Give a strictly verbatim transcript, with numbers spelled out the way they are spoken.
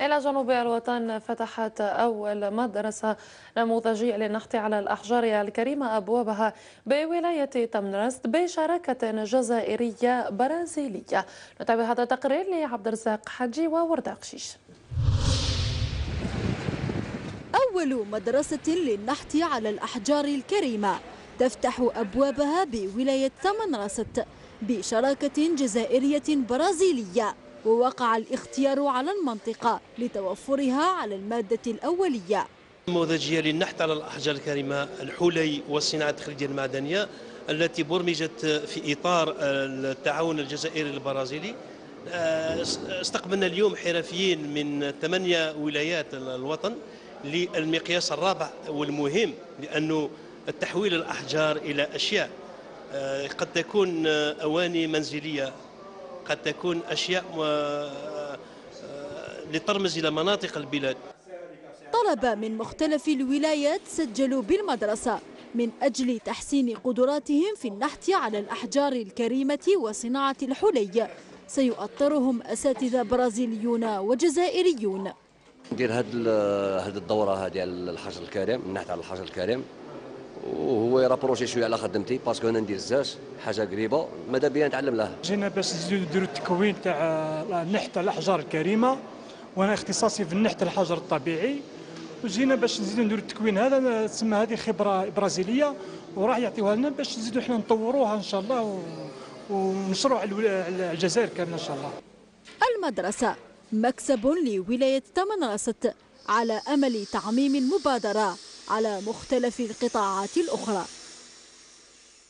إلى جنوب الوطن فتحت أول مدرسة نموذجية للنحت على الأحجار الكريمة أبوابها بولاية تمنراست بشراكة جزائرية برازيلية. نتابع هذا التقرير لعبد الرزاق حجي ووردة قشيش. أول مدرسة للنحت على الأحجار الكريمة تفتح أبوابها بولاية تمنراست بشراكة جزائرية برازيلية، ووقع الاختيار على المنطقة لتوفرها على المادة الأولية. نموذجية للنحت على الأحجار الكريمة، الحلي والصناعة التقليدية المعدنية التي برمجت في إطار التعاون الجزائري البرازيلي. استقبلنا اليوم حرفيين من ثمانية ولايات الوطن للمقياس الرابع والمهم، لأنه التحويل الأحجار إلى أشياء قد تكون أواني منزلية، قد تكون أشياء لترمز إلى مناطق البلاد. طلبة من مختلف الولايات سجلوا بالمدرسة من أجل تحسين قدراتهم في النحت على الأحجار الكريمة وصناعة الحلي. سيؤطرهم أساتذة برازيليون وجزائريون. ندير هذه هذه الدورة هذه على الحجر الكريم، النحت على الحجر الكريم، وهو يرابروشي شويه على خدمتي باسكو انا ندير الزاج حاجه قريبه ماذا بيا نتعلم لها. جينا باش نديروا التكوين تاع النحت على الاحجار الكريمه، وانا اختصاصي في النحت على الحجر الطبيعي، وجينا باش نزيدوا نديروا التكوين هذا. تسمى هذه خبره برازيليه وراح يعطيوها لنا باش نزيدوا احنا نطوروها ان شاء الله ونشروها على الجزائر كامله ان شاء الله. المدرسه مكسب لولايه تمنراست على امل تعميم المبادره على مختلف القطاعات الأخرى.